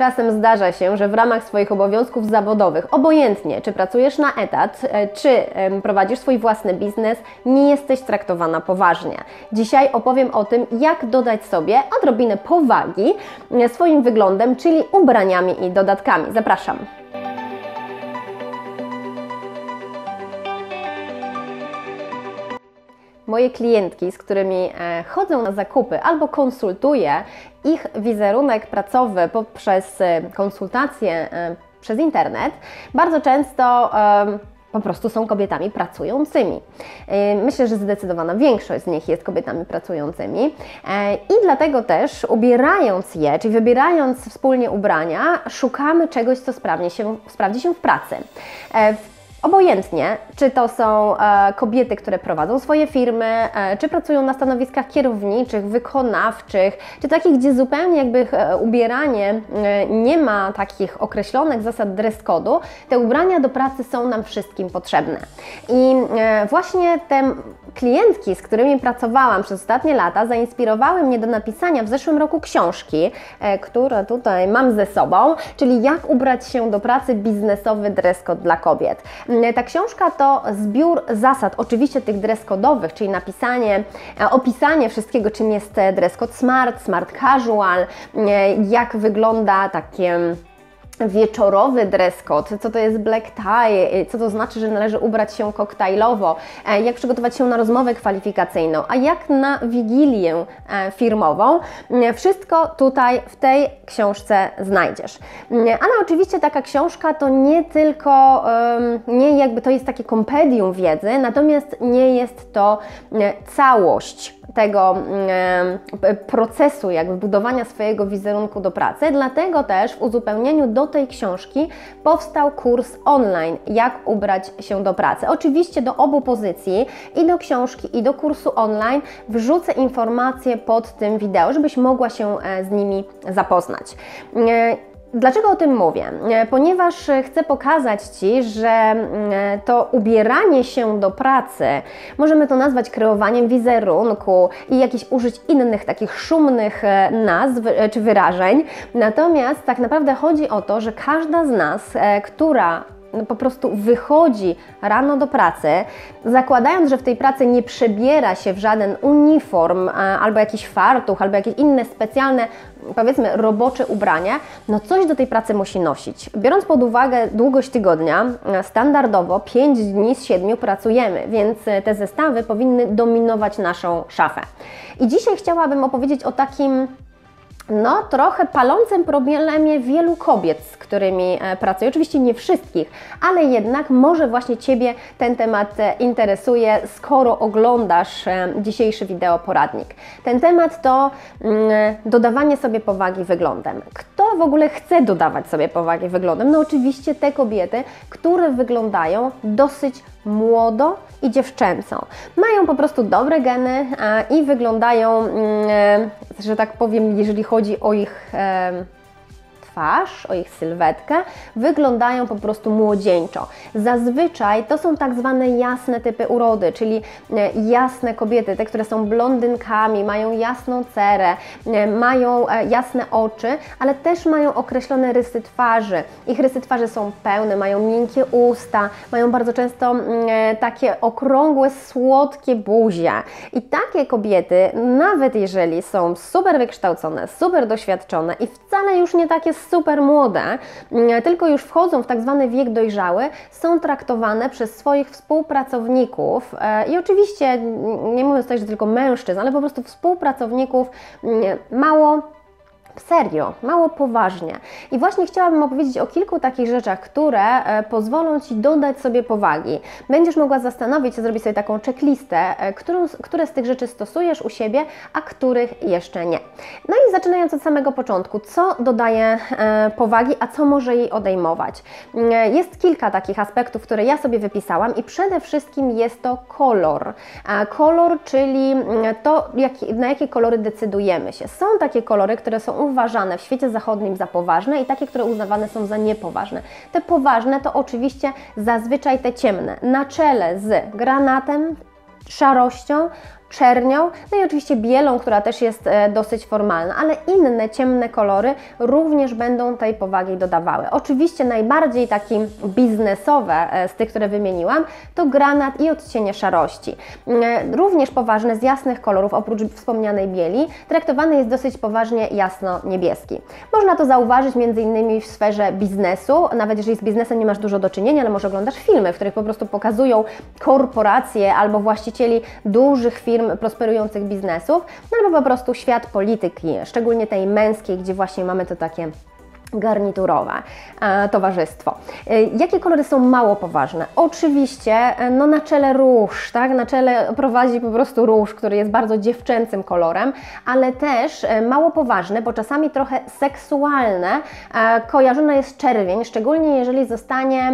Czasem zdarza się, że w ramach swoich obowiązków zawodowych, obojętnie czy pracujesz na etat, czy prowadzisz swój własny biznes, nie jesteś traktowana poważnie. Dzisiaj opowiem o tym, jak dodać sobie odrobinę powagi swoim wyglądem, czyli ubraniami i dodatkami. Zapraszam! Moje klientki, z którymi chodzę na zakupy albo konsultuję ich wizerunek pracowy poprzez konsultacje przez internet, bardzo często po prostu są kobietami pracującymi. Myślę, że zdecydowana większość z nich jest kobietami pracującymi i dlatego też ubierając je, czyli wybierając wspólnie ubrania, szukamy czegoś, co sprawdzi się w pracy. Obojętnie, czy to są kobiety, które prowadzą swoje firmy, czy pracują na stanowiskach kierowniczych, wykonawczych, czy takich, gdzie zupełnie jakby ubieranie nie ma takich określonych zasad dress code'u, te ubrania do pracy są nam wszystkim potrzebne. I właśnie te klientki, z którymi pracowałam przez ostatnie lata, zainspirowały mnie do napisania w zeszłym roku książki, która tutaj mam ze sobą, czyli jak ubrać się do pracy biznesowy dress code dla kobiet. Ta książka to zbiór zasad, oczywiście tych dress code'owych, czyli opisanie wszystkiego, czym jest dress code smart, smart casual, jak wygląda takie wieczorowy dress code, co to jest black tie, co to znaczy, że należy ubrać się koktajlowo, jak przygotować się na rozmowę kwalifikacyjną, a jak na wigilię firmową. Wszystko tutaj w tej książce znajdziesz. Ale oczywiście taka książka to nie tylko, to jest takie kompendium wiedzy, natomiast nie jest to całość tego procesu jakby budowania swojego wizerunku do pracy, dlatego też w uzupełnieniu do tej książki powstał kurs online, jak ubrać się do pracy. Oczywiście do obu pozycji, i do książki, i do kursu online wrzucę informacje pod tym wideo, żebyś mogła się z nimi zapoznać. Dlaczego o tym mówię? Ponieważ chcę pokazać Ci, że to ubieranie się do pracy, możemy to nazwać kreowaniem wizerunku i użyć innych takich szumnych nazw czy wyrażeń, natomiast tak naprawdę chodzi o to, że każda z nas, która po prostu wychodzi rano do pracy, zakładając, że w tej pracy nie przebiera się w żaden uniform, albo jakiś fartuch, albo jakieś inne specjalne, powiedzmy, robocze ubranie, no coś do tej pracy musi nosić. Biorąc pod uwagę długość tygodnia, standardowo 5 dni z 7 pracujemy, więc te zestawy powinny dominować naszą szafę. I dzisiaj chciałabym opowiedzieć o takim trochę palącym problemie wielu kobiet, z którymi pracuję. Oczywiście nie wszystkich, ale jednak może właśnie Ciebie ten temat interesuje, skoro oglądasz dzisiejszy wideo poradnik. Ten temat to dodawanie sobie powagi wyglądem. Kto w ogóle chce dodawać sobie powagi wyglądem? No oczywiście te kobiety, które wyglądają dosyć młodo i dziewczęco. Mają po prostu dobre geny i wyglądają, że tak powiem, jeżeli chodzi o ich twarz, o ich sylwetkę, wyglądają po prostu młodzieńczo. Zazwyczaj to są tak zwane jasne typy urody, czyli jasne kobiety, te, które są blondynkami, mają jasną cerę, mają jasne oczy, ale też mają określone rysy twarzy. Ich rysy twarzy są pełne, mają miękkie usta, mają bardzo często takie okrągłe, słodkie buzie. I takie kobiety, nawet jeżeli są super wykształcone, super doświadczone i wcale już nie takie super młode, tylko już wchodzą w tak zwany wiek dojrzały, są traktowane przez swoich współpracowników i oczywiście, nie mówiąc też, że tylko mężczyzn, ale po prostu współpracowników mało poważnie. I właśnie chciałabym opowiedzieć o kilku takich rzeczach, które pozwolą Ci dodać sobie powagi. Będziesz mogła zastanowić się, zrobić sobie taką checklistę, które z tych rzeczy stosujesz u siebie, a których jeszcze nie. No i zaczynając od samego początku, co dodaje powagi, a co może jej odejmować? Jest kilka takich aspektów, które ja sobie wypisałam i przede wszystkim jest to kolor. Kolor, czyli to, na jakie kolory decydujemy się. Są takie kolory, które są uważane w świecie zachodnim za poważne i takie, które uznawane są za niepoważne. Te poważne to oczywiście zazwyczaj te ciemne, na czele z granatem, szarością, czernią, no i oczywiście bielą, która też jest dosyć formalna, ale inne ciemne kolory również będą tej powagi dodawały. Oczywiście najbardziej takie biznesowe z tych, które wymieniłam, to granat i odcienie szarości. Również poważny z jasnych kolorów, oprócz wspomnianej bieli, traktowany jest dosyć poważnie jasno-niebieski. Można to zauważyć m.in. w sferze biznesu, nawet jeżeli z biznesem nie masz dużo do czynienia, ale może oglądasz filmy, w których po prostu pokazują korporacje albo właścicieli dużych firm prosperujących biznesów, no albo po prostu świat polityki, szczególnie tej męskiej, gdzie właśnie mamy to takie garniturowe towarzystwo. Jakie kolory są mało poważne? Oczywiście no, na czele róż, tak? Na czele prowadzi po prostu róż, który jest bardzo dziewczęcym kolorem, ale też mało poważne, bo czasami trochę seksualne, kojarzona jest czerwień, szczególnie jeżeli zostanie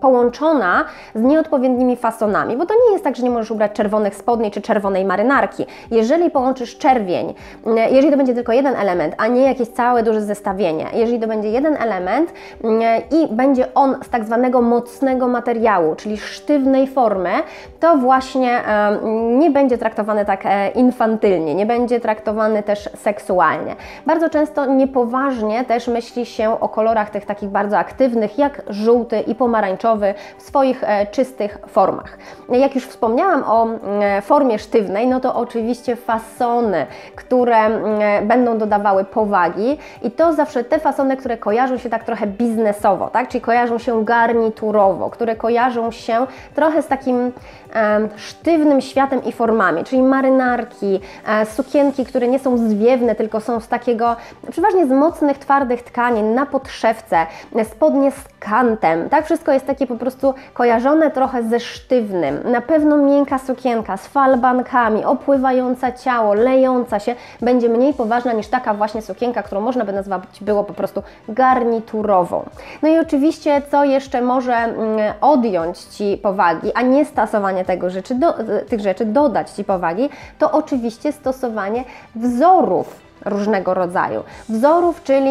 połączona z nieodpowiednimi fasonami, bo to nie jest tak, że nie możesz ubrać czerwonych spodni czy czerwonej marynarki. Jeżeli połączysz czerwień, jeżeli to będzie tylko jeden element, a nie jakieś całe duże zestawienie, jeżeli to będzie jeden element i będzie on z tak zwanego mocnego materiału, czyli sztywnej formy, to właśnie nie będzie traktowany tak infantylnie, nie będzie traktowany też seksualnie. Bardzo często niepoważnie też myśli się o kolorach tych takich bardzo aktywnych, jak żółty i pomarańczowy, w swoich czystych formach. Jak już wspomniałam o formie sztywnej, no to oczywiście fasony, które będą dodawały powagi i to zawsze te fasony, które kojarzą się tak trochę biznesowo, tak? Czyli kojarzą się garniturowo, które kojarzą się trochę z takim sztywnym światem i formami, czyli marynarki, sukienki, które nie są zwiewne, tylko są z takiego, przeważnie z mocnych, twardych tkanin, na podszewce, spodnie z kantem, tak? Wszystko jest takie po prostu kojarzone trochę ze sztywnym. Na pewno miękka sukienka z falbankami, opływająca ciało, lejąca się, będzie mniej poważna niż taka właśnie sukienka, którą można by nazwać było po prostu garniturową. No i oczywiście, co jeszcze może odjąć Ci powagi, a nie stosowanie tych rzeczy dodać Ci powagi, to oczywiście stosowanie wzorów różnego rodzaju. Wzorów, czyli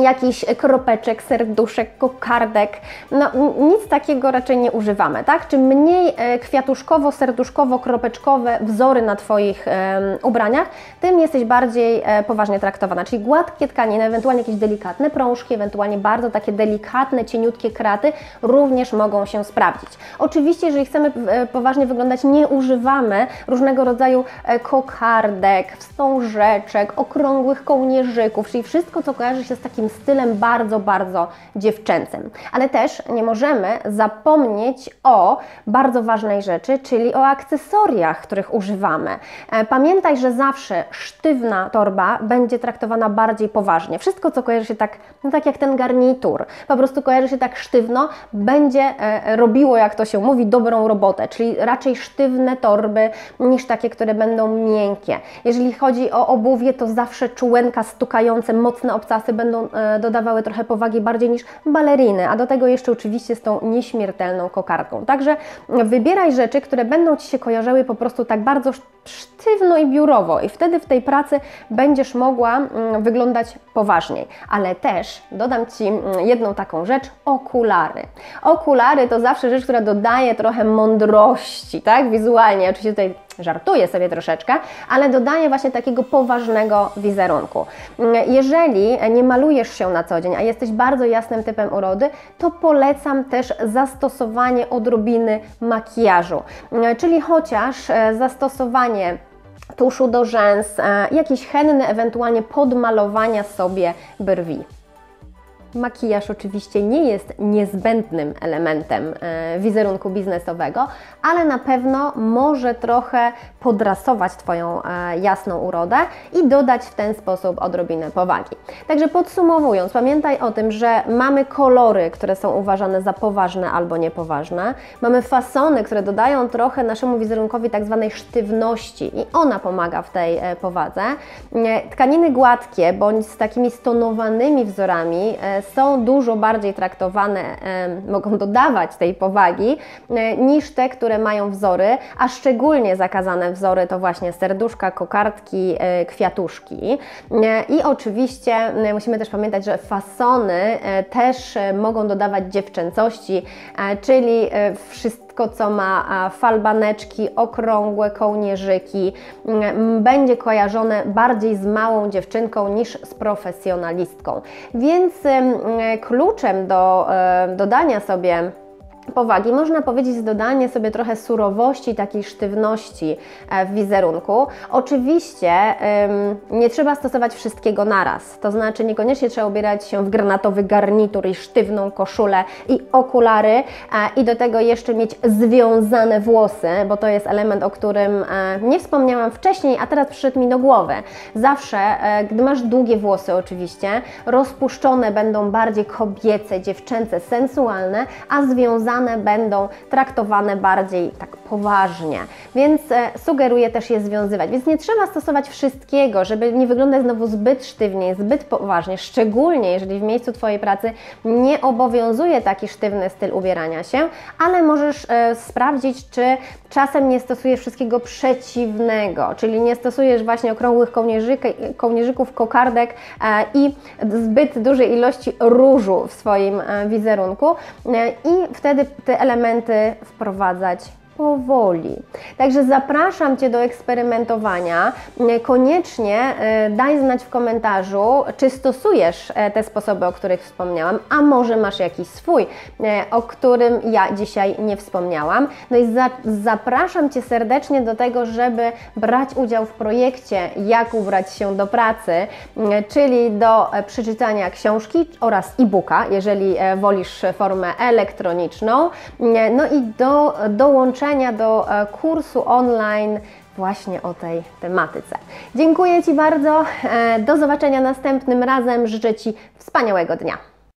jakiś kropeczek, serduszek, kokardek, no nic takiego raczej nie używamy, tak? Czy mniej kwiatuszkowo, serduszkowo, kropeczkowe wzory na Twoich ubraniach, tym jesteś bardziej poważnie traktowana, czyli gładkie tkaniny, ewentualnie jakieś delikatne prążki, ewentualnie bardzo takie delikatne, cieniutkie kraty również mogą się sprawdzić. Oczywiście, jeżeli chcemy poważnie wyglądać, nie używamy różnego rodzaju kokardek, wstążeczek, okrągłych kołnierzyków, czyli wszystko, co kojarzy się z takim stylem bardzo, bardzo dziewczęcym. Ale też nie możemy zapomnieć o bardzo ważnej rzeczy, czyli o akcesoriach, których używamy. Pamiętaj, że zawsze sztywna torba będzie traktowana bardziej poważnie. Wszystko, co kojarzy się tak, no tak jak ten garnitur, po prostu kojarzy się tak sztywno, będzie robiło, jak to się mówi, dobrą robotę, czyli raczej sztywne torby niż takie, które będą miękkie. Jeżeli chodzi o obuwie, to zawsze czułenka stukające, mocne obcasy będą dodawały trochę powagi bardziej niż baleriny, a do tego jeszcze oczywiście z tą nieśmiertelną kokardką. Także wybieraj rzeczy, które będą Ci się kojarzyły po prostu tak bardzo sztywno i biurowo i wtedy w tej pracy będziesz mogła wyglądać poważniej. Ale też dodam Ci jedną taką rzecz, okulary. Okulary to zawsze rzecz, która dodaje trochę mądrości, tak? Wizualnie, oczywiście tutaj żartuję sobie troszeczkę, ale dodaje właśnie takiego poważnego wizerunku. Jeżeli nie malujesz się na co dzień, a jesteś bardzo jasnym typem urody, to polecam też zastosowanie odrobiny makijażu, czyli chociaż zastosowanie tuszu do rzęs, jakieś henny, ewentualnie podmalowania sobie brwi. Makijaż oczywiście nie jest niezbędnym elementem wizerunku biznesowego, ale na pewno może trochę podrasować Twoją jasną urodę i dodać w ten sposób odrobinę powagi. Także podsumowując, pamiętaj o tym, że mamy kolory, które są uważane za poważne albo niepoważne, mamy fasony, które dodają trochę naszemu wizerunkowi tak zwanej sztywności i ona pomaga w tej powadze, tkaniny gładkie bądź z takimi stonowanymi wzorami są dużo bardziej traktowane, mogą dodawać tej powagi niż te, które mają wzory, a szczególnie zakazane wzory to właśnie serduszka, kokardki, kwiatuszki. I oczywiście musimy też pamiętać, że fasony też mogą dodawać dziewczęcości, czyli wszystkie wszystko, co ma falbaneczki, okrągłe kołnierzyki, będzie kojarzone bardziej z małą dziewczynką niż z profesjonalistką. Więc kluczem do dodania sobie powagi, można powiedzieć, dodanie sobie trochę surowości, takiej sztywności w wizerunku. Oczywiście nie trzeba stosować wszystkiego naraz, to znaczy niekoniecznie trzeba ubierać się w granatowy garnitur i sztywną koszulę i okulary i do tego jeszcze mieć związane włosy, bo to jest element, o którym nie wspomniałam wcześniej, a teraz przyszedł mi do głowy. Zawsze, gdy masz długie włosy oczywiście, rozpuszczone będą bardziej kobiece, dziewczęce, sensualne, a związane będą traktowane bardziej tak poważnie, więc sugeruję też je związywać. Więc nie trzeba stosować wszystkiego, żeby nie wyglądać znowu zbyt sztywnie, zbyt poważnie, szczególnie jeżeli w miejscu Twojej pracy nie obowiązuje taki sztywny styl ubierania się, ale możesz sprawdzić, czy czasem nie stosujesz wszystkiego przeciwnego, czyli nie stosujesz właśnie okrągłych kołnierzyków, kokardek i zbyt dużej ilości różu w swoim wizerunku i wtedy te elementy wprowadzać powoli. Także zapraszam Cię do eksperymentowania. Koniecznie daj znać w komentarzu, czy stosujesz te sposoby, o których wspomniałam, a może masz jakiś swój, o którym ja dzisiaj nie wspomniałam. No i zapraszam Cię serdecznie do tego, żeby brać udział w projekcie Jak ubrać się do pracy, czyli do przeczytania książki oraz e-booka, jeżeli wolisz formę elektroniczną, no i do dołączenia do kursu online właśnie o tej tematyce. Dziękuję Ci bardzo, do zobaczenia następnym razem, życzę Ci wspaniałego dnia.